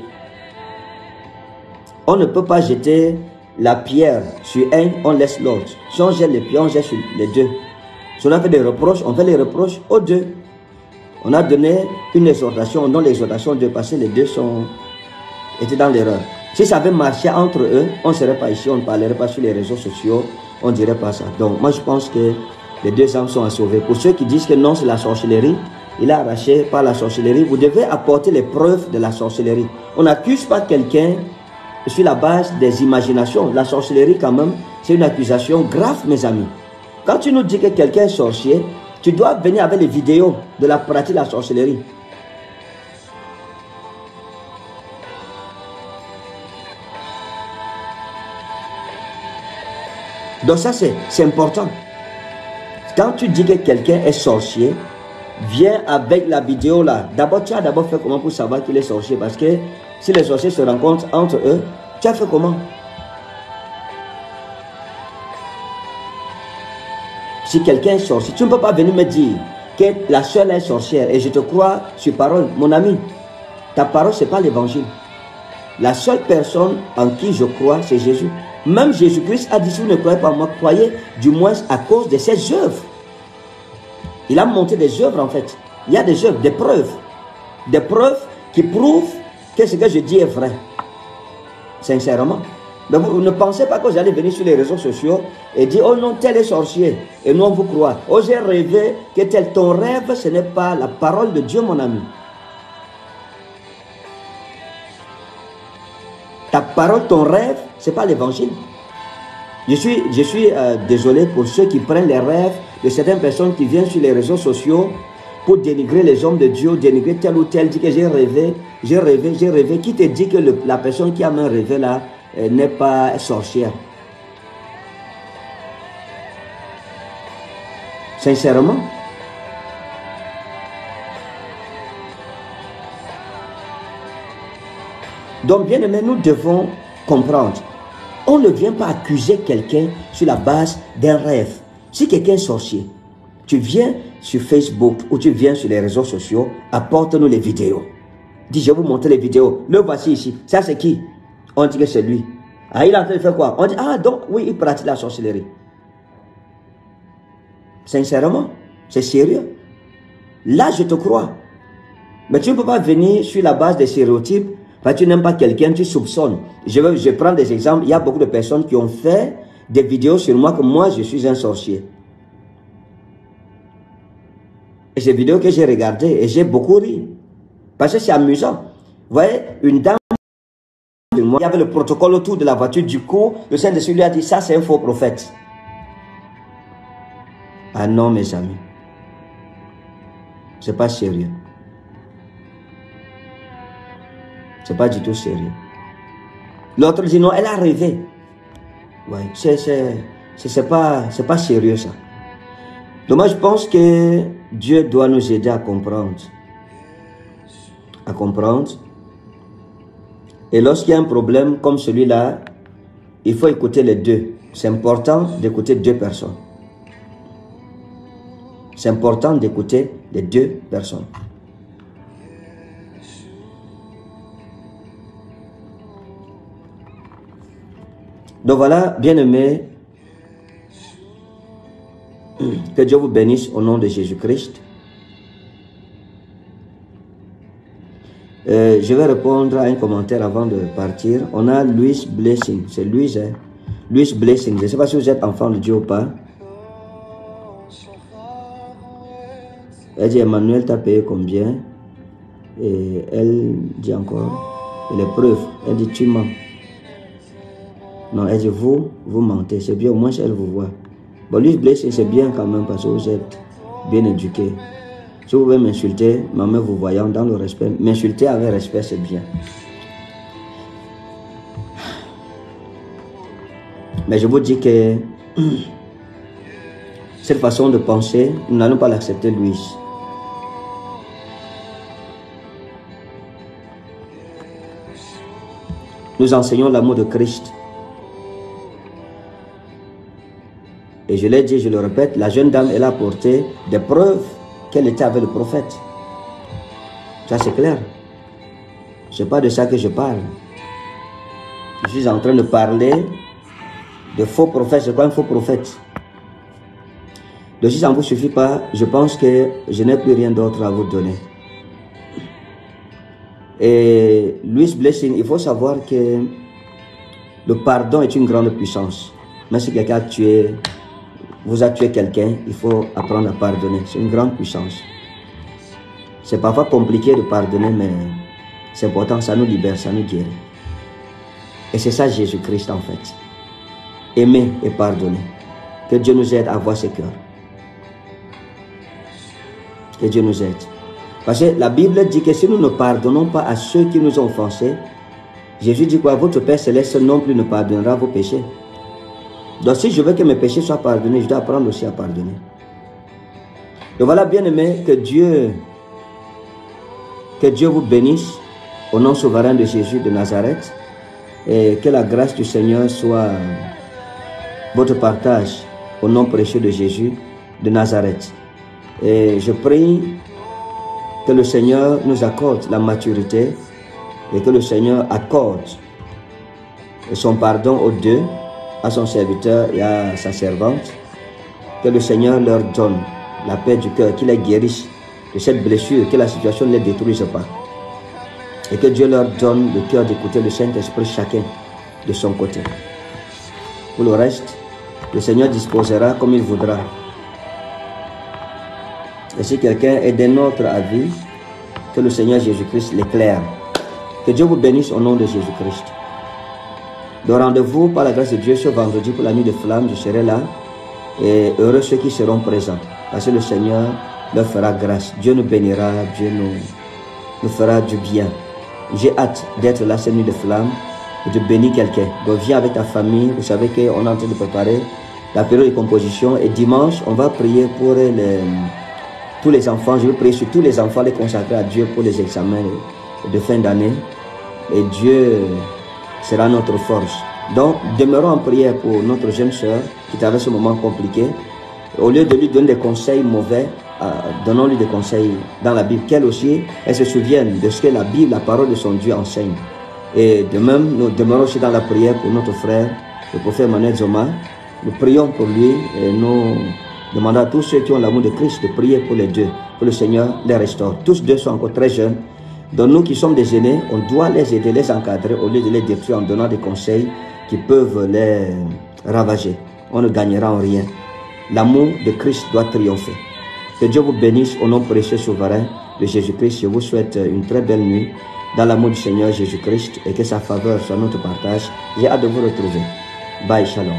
On ne peut pas jeter la pierre sur un, on laisse l'autre. Si on jette les pierres, on jette sur les deux. Si on a fait des reproches, on fait les reproches aux deux. On a donné une exhortation, non l'exhortation de passer, les deux étaient dans l'erreur. Si ça avait marché entre eux, on ne serait pas ici, on ne parlerait pas sur les réseaux sociaux, on ne dirait pas ça. Donc moi je pense que les deux âmes sont à sauver. Pour ceux qui disent que non, c'est la sorcellerie, il est arraché par la sorcellerie, vous devez apporter les preuves de la sorcellerie. On n'accuse pas quelqu'un sur la base des imaginations. La sorcellerie quand même, c'est une accusation grave mes amis. Quand tu nous dis que quelqu'un est sorcier, tu dois venir avec les vidéos de la pratique de la sorcellerie. Donc ça c'est important. Quand tu dis que quelqu'un est sorcier, viens avec la vidéo là. D'abord tu as d'abord fait comment pour savoir qu'il est sorcier, parce que si les sorciers se rencontrent entre eux, tu as fait comment? Si quelqu'un est sorcier, tu ne peux pas venir me dire que la seule est sorcière et je te crois sur parole. Mon ami, ta parole c'est pas l'évangile. La seule personne en qui je crois c'est Jésus. Même Jésus-Christ a dit, si vous ne croyez pas moi, croyez du moins à cause de ses œuvres. Il a monté des œuvres en fait. Il y a des œuvres, des preuves. Des preuves qui prouvent que ce que je dis est vrai, sincèrement. Mais vous ne pensez pas que vous allez venir sur les réseaux sociaux et dire, oh non, tel est sorcier, et nous on vous croit. Oh, j'ai rêvé que tel, ton rêve, ce n'est pas la parole de Dieu, mon ami. Ta parole, ton rêve, ce n'est pas l'évangile. Je suis désolé pour ceux qui prennent les rêves de certaines personnes qui viennent sur les réseaux sociaux pour dénigrer les hommes de Dieu, dénigrer tel ou tel, dire que j'ai rêvé, j'ai rêvé, j'ai rêvé. Qui te dit que la personne qui a un rêve là n'est pas sorcière? Sincèrement, donc bien aimé, nous devons comprendre, on ne vient pas accuser quelqu'un sur la base d'un rêve. Si quelqu'un est sorcier, tu viens sur Facebook ou tu viens sur les réseaux sociaux, apporte-nous les vidéos. Dis, je vais vous montrer les vidéos. Le voici ici. Ça, c'est qui? On dit que c'est lui. Ah, il est en train de faire quoi? On dit, ah, donc, oui, il pratique la sorcellerie. Sincèrement, c'est sérieux. Là, je te crois. Mais tu ne peux pas venir sur la base des stéréotypes, parce que tu n'aimes pas quelqu'un, tu soupçonnes. Je prends des exemples. Il y a beaucoup de personnes qui ont fait des vidéos sur moi, que moi, je suis un sorcier. Et ces vidéos que j'ai regardées, et j'ai beaucoup ri. Parce que c'est amusant. Vous voyez, une dame, il y avait le protocole autour de la voiture, du coup, le Saint-Esprit lui a dit, ça c'est un faux prophète. Ah non, mes amis. C'est pas sérieux. C'est pas du tout sérieux. L'autre dit, non, elle a rêvé. Ouais, c'est pas sérieux ça. Donc moi je pense que Dieu doit nous aider à comprendre. À comprendre. Et lorsqu'il y a un problème comme celui-là, il faut écouter les deux. C'est important d'écouter deux personnes. C'est important d'écouter les deux personnes. Donc voilà, bien-aimés, que Dieu vous bénisse au nom de Jésus-Christ. Je vais répondre à un commentaire avant de partir. On a Louis Blessing, c'est Louis, hein? Louis Blessing, je ne sais pas si vous êtes enfant de Dieu ou pas. Elle dit, Emmanuel, t'as payé combien? Et elle dit encore, et les preuves, elle dit, tu mens. Non, elle dit, vous mentez, c'est bien, au moins elle vous voit. Bon, Louis Blessing, c'est bien quand même, parce que vous êtes bien éduqué. Si vous pouvez m'insulter, ma mère vous voyant dans le respect, m'insulter avec respect, c'est bien. Mais je vous dis que cette façon de penser, nous n'allons pas l'accepter, Louise. Nous enseignons l'amour de Christ. Et je l'ai dit, je le répète, la jeune dame, elle a apporté des preuves qu'elle était avec le prophète. Ça c'est clair. C'est pas de ça que je parle. Je suis en train de parler de faux prophètes. C'est quoi un faux prophète? Donc si ça ne vous suffit pas, je pense que je n'ai plus rien d'autre à vous donner. Et Louis Blessing, il faut savoir que le pardon est une grande puissance. Même si quelqu'un vous a tué quelqu'un, il faut apprendre à pardonner. C'est une grande puissance. C'est parfois compliqué de pardonner, mais c'est important, ça nous libère, ça nous guérit. Et c'est ça Jésus-Christ en fait. Aimer et pardonner. Que Dieu nous aide à voir ce cœur. Que Dieu nous aide. Parce que la Bible dit que si nous ne pardonnons pas à ceux qui nous ont offensés, Jésus dit quoi? Votre Père Céleste non plus ne pardonnera vos péchés. Donc si je veux que mes péchés soient pardonnés, je dois apprendre aussi à pardonner. Et voilà, bien-aimés, que Dieu vous bénisse au nom souverain de Jésus de Nazareth. Et que la grâce du Seigneur soit votre partage au nom précieux de Jésus de Nazareth. Et je prie que le Seigneur nous accorde la maturité et que le Seigneur accorde son pardon aux deux, à son serviteur et à sa servante. Que le Seigneur leur donne la paix du cœur, qu'il les guérisse de cette blessure, que la situation ne les détruise pas. Et que Dieu leur donne le cœur d'écouter le Saint-Esprit chacun de son côté. Pour le reste, le Seigneur disposera comme il voudra. Et si quelqu'un est d'un autre avis, que le Seigneur Jésus-Christ l'éclaire. Que Dieu vous bénisse au nom de Jésus-Christ. Donc rendez-vous par la grâce de Dieu ce vendredi pour la nuit de flammes. Je serai là et heureux ceux qui seront présents. Parce que le Seigneur leur fera grâce. Dieu nous bénira, Dieu nous fera du bien. J'ai hâte d'être là cette nuit de flammes et de bénir quelqu'un. Donc viens avec ta famille. Vous savez qu'on est en train de préparer la période de composition. Et dimanche, on va prier pour tous les enfants. Je veux prier sur tous les enfants, les consacrer à Dieu pour les examens de fin d'année. Et Dieu sera notre force. Donc, demeurons en prière pour notre jeune soeur qui traverse ce moment compliqué. Au lieu de lui donner des conseils mauvais, donnons-lui des conseils dans la Bible. Qu'elle aussi, elle se souvienne de ce que la Bible, la parole de son Dieu enseigne. Et de même, nous demeurons aussi dans la prière pour notre frère, le prophète Emmanuel Dzoma. Nous prions pour lui et nous demandons à tous ceux qui ont l'amour de Christ de prier pour les deux, que le Seigneur les restaure. Tous deux sont encore très jeunes. Donc nous qui sommes des aînés, on doit les aider, les encadrer au lieu de les détruire en donnant des conseils qui peuvent les ravager. On ne gagnera en rien. L'amour de Christ doit triompher. Que Dieu vous bénisse au nom précieux souverain de Jésus-Christ. Je vous souhaite une très belle nuit dans l'amour du Seigneur Jésus-Christ et que sa faveur soit notre partage. J'ai hâte de vous retrouver. Bye, shalom.